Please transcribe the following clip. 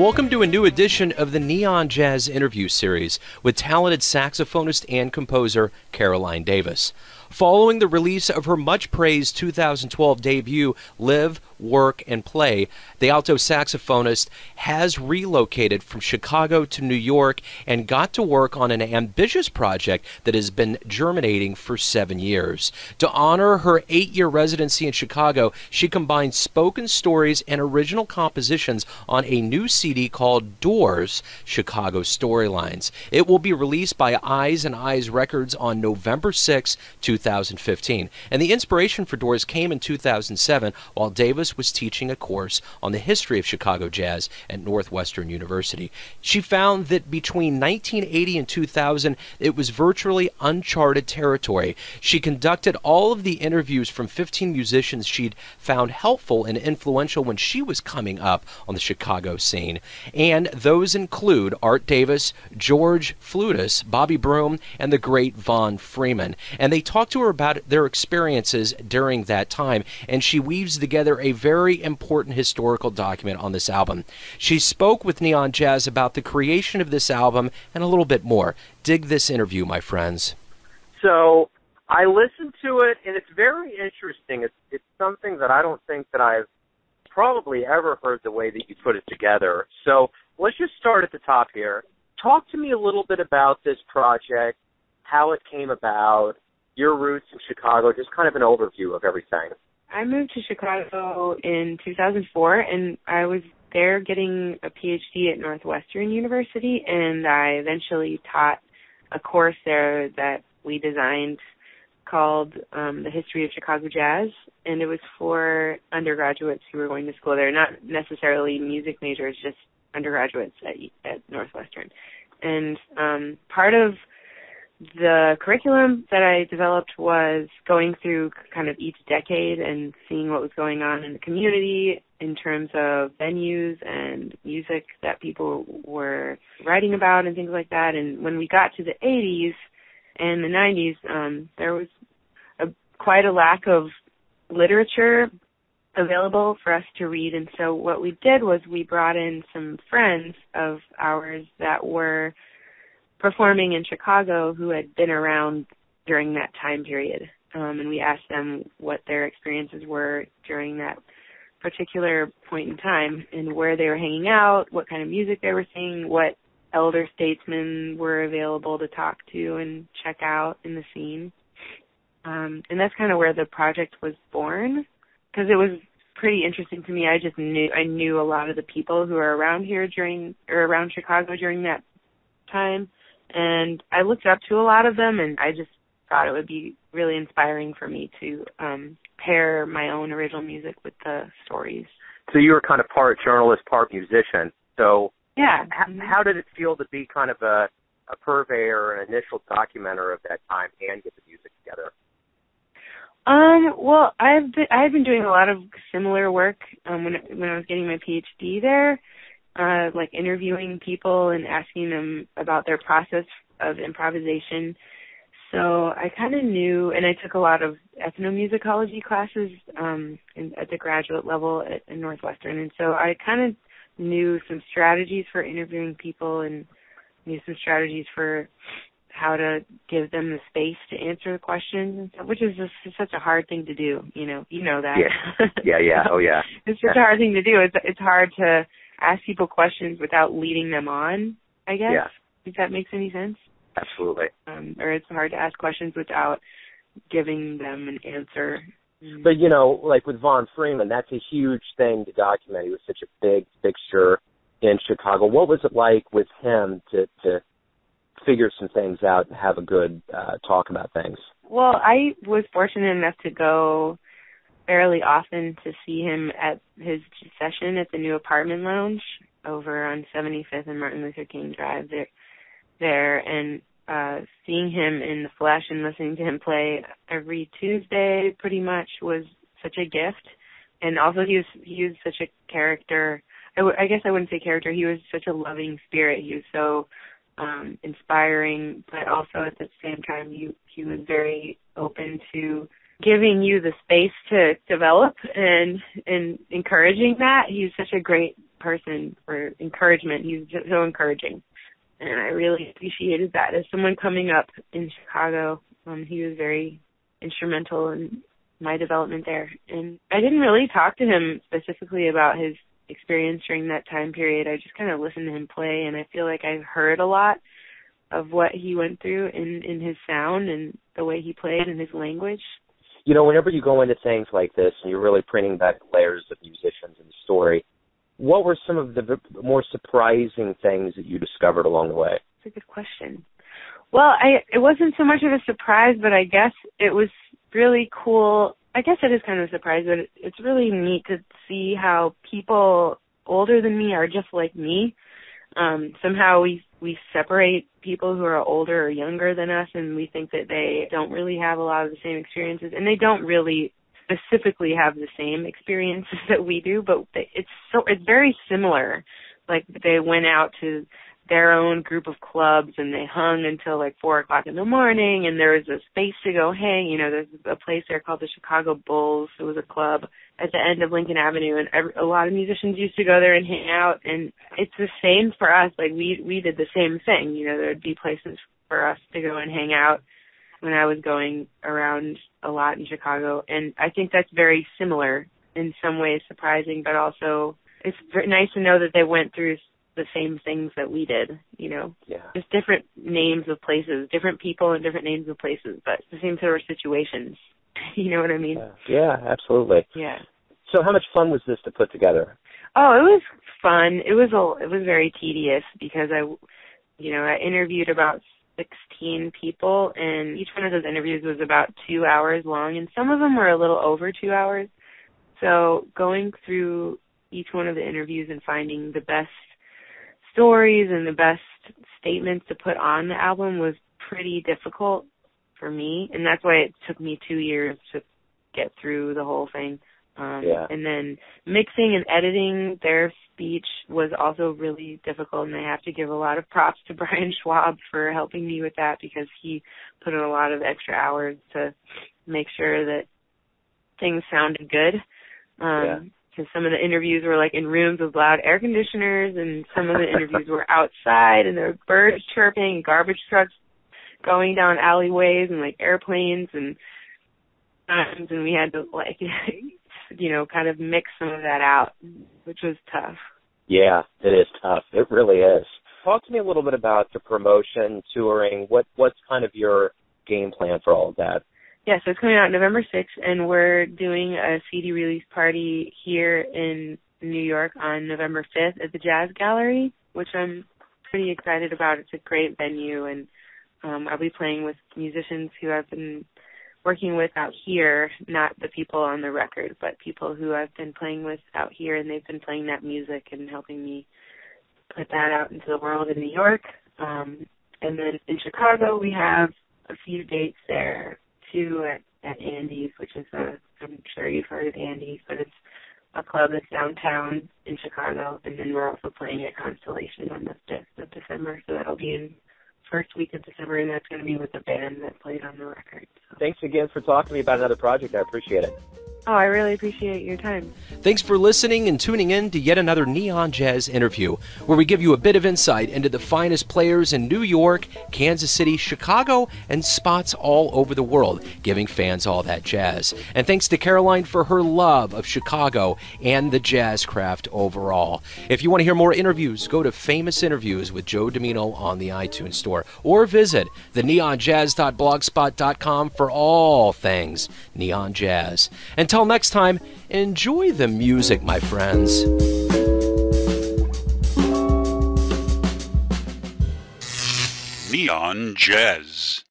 Welcome to a new edition of the Neon Jazz interview series with talented saxophonist and composer Caroline Davis. Following the release of her much-praised 2012 debut, Live, Work, and Play, the alto saxophonist has relocated from Chicago to New York and got to work on an ambitious project that has been germinating for 7 years. To honor her 8-year residency in Chicago, she combined spoken stories and original compositions on a new CD called Doors: Chicago Storylines. It will be released by ears&eyes Records on November 6, 2015. And the inspiration for Doors came in 2007 while Davis was teaching a course on the history of Chicago jazz at Northwestern University. She found that between 1980 and 2000, it was virtually uncharted territory. She conducted all of the interviews from 15 musicians she'd found helpful and influential when she was coming up on the Chicago scene. And those include Art Davis, George Fludas, Bobby Broom, and the great Von Freeman. And they talked to her about their experiences during that time, and she weaves together a very important historical document on this album. She spoke with Neon Jazz about the creation of this album and a little bit more. Dig this interview, my friends. So I listened to it, and it's very interesting. It's something that I don't think that I've probably ever heard the way that you put it together. So let's just start at the top here. Talk to me a little bit about this project, how it came about, your roots in Chicago, just kind of an overview of everything. I moved to Chicago in 2004, and I was there getting a PhD at Northwestern University, and I eventually taught a course there that we designed called The History of Chicago Jazz, and it was for undergraduates who were going to school there, not necessarily music majors, just undergraduates at Northwestern. And part of the curriculum that I developed was going through kind of each decade and seeing what was going on in the community in terms of venues and music that people were writing about and things like that. And when we got to the 80s and the 90s, there was quite a lack of literature available for us to read. And so what we did was we brought in some friends of ours that were performing in Chicago who had been around during that time period. And we asked them what their experiences were during that particular point in time and where they were hanging out, what kind of music they were seeing, what elder statesmen were available to talk to and check out in the scene. And that's kind of where the project was born, because it was pretty interesting to me. I just knew a lot of the people who were around here around Chicago during that time. And I looked up to a lot of them, and I just thought it would be really inspiring for me to pair my own original music with the stories. So you were kind of part journalist, part musician. So yeah, how did it feel to be kind of a purveyor, an initial documenter of that time, and get the music together? Well, I've been doing a lot of similar work when I was getting my PhD there. Like interviewing people and asking them about their process of improvisation. So I kind of knew, and I took a lot of ethnomusicology classes at the graduate level at Northwestern. And so I kind of knew some strategies for interviewing people and knew some strategies for how to give them the space to answer the questions and stuff, which is just such a hard thing to do. You know that. Yeah. Oh, yeah. It's just a hard thing to do. It's hard to ask people questions without leading them on, I guess. Yeah. If that makes any sense. Absolutely. Or it's hard to ask questions without giving them an answer. But, you know, like with Von Freeman, that's a huge thing to document. He was such a big fixture in Chicago. What was it like with him to figure some things out and have a good talk about things? Well, I was fortunate enough to go fairly often to see him at his session at the New Apartment Lounge over on 75th and Martin Luther King Drive there, and seeing him in the flesh and listening to him play every Tuesday pretty much was such a gift. And also he was such a character. I guess I wouldn't say character. He was such a loving spirit. He was so inspiring, but also at the same time he was very open to giving you the space to develop and encouraging that. He's such a great person for encouragement. He's so encouraging. And I really appreciated that. As someone coming up in Chicago, he was very instrumental in my development there. And I didn't really talk to him specifically about his experience during that time period. I just kind of listened to him play, and I feel like I heard a lot of what he went through in his sound and the way he played and his language. You know, whenever you go into things like this and you're really printing back layers of musicians and the story, what were some of the more surprising things that you discovered along the way? That's a good question. Well, it wasn't so much of a surprise, but I guess it was really cool. I guess it is kind of a surprise, but it's really neat to see how people older than me are just like me. Somehow we separate people who are older or younger than us, and we think that they don't really have a lot of the same experiences, and they don't really specifically have the same experiences that we do, but it's very similar. Like, they went out to their own group of clubs and they hung until like 4 o'clock in the morning, and there was a space to go hang. You know, there's a place there called the Chicago Bulls. It was a club at the end of Lincoln Avenue, and a lot of musicians used to go there and hang out. And it's the same for us. Like, we did the same thing. You know, there'd be places for us to go and hang out when I was going around a lot in Chicago. And I think that's very similar, in some ways surprising, but also it's very nice to know that they went through the same things that we did, you know. Yeah. Just different names of places, different people and different names of places, but the same sort of situations. You know what I mean? Yeah, absolutely. Yeah. So how much fun was this to put together? Oh, it was fun. It was very tedious because I interviewed about 16 people, and each one of those interviews was about 2 hours long, and some of them were a little over 2 hours. So going through each one of the interviews and finding the best stories and the best statements to put on the album was pretty difficult for me, and that's why it took me 2 years to get through the whole thing. And then mixing and editing their speech was also really difficult, and I have to give a lot of props to Brian Schwab for helping me with that, because he put in a lot of extra hours to make sure that things sounded good. Because some of the interviews were like in rooms with loud air conditioners, and some of the interviews were outside, and there were birds chirping and garbage trucks going down alleyways and like airplanes and times, and we had to like kind of mix some of that out, which was tough. Yeah, it is tough. It really is. Talk to me a little bit about the promotion, touring. What's kind of your game plan for all of that? Yeah, so it's coming out November 6th, and we're doing a CD release party here in New York on November 5th at the Jazz Gallery, which I'm pretty excited about. It's a great venue, and I'll be playing with musicians who I've been working with out here, not the people on the record, but people who I've been playing with out here, and they've been playing that music and helping me put that out into the world in New York. And then in Chicago, we have a few dates there, too, at Andy's, which is I'm sure you've heard of Andy's, but it's a club that's downtown in Chicago, and then we're also playing at Constellation on the 5th of December, so that'll be in first week of December, and that's going to be with the band that played on the record. So. Thanks again for talking to me about another project. I appreciate it. Oh, I really appreciate your time. Thanks for listening and tuning in to yet another Neon Jazz interview, where we give you a bit of insight into the finest players in New York, Kansas City, Chicago, and spots all over the world, giving fans all that jazz. And thanks to Caroline for her love of Chicago and the jazz craft overall. If you want to hear more interviews, go to Famous Interviews with Joe Dimino on the iTunes Store, or visit theneonjazz.blogspot.com for all things Neon Jazz. Until next time, enjoy the music, my friends. Neon Jazz.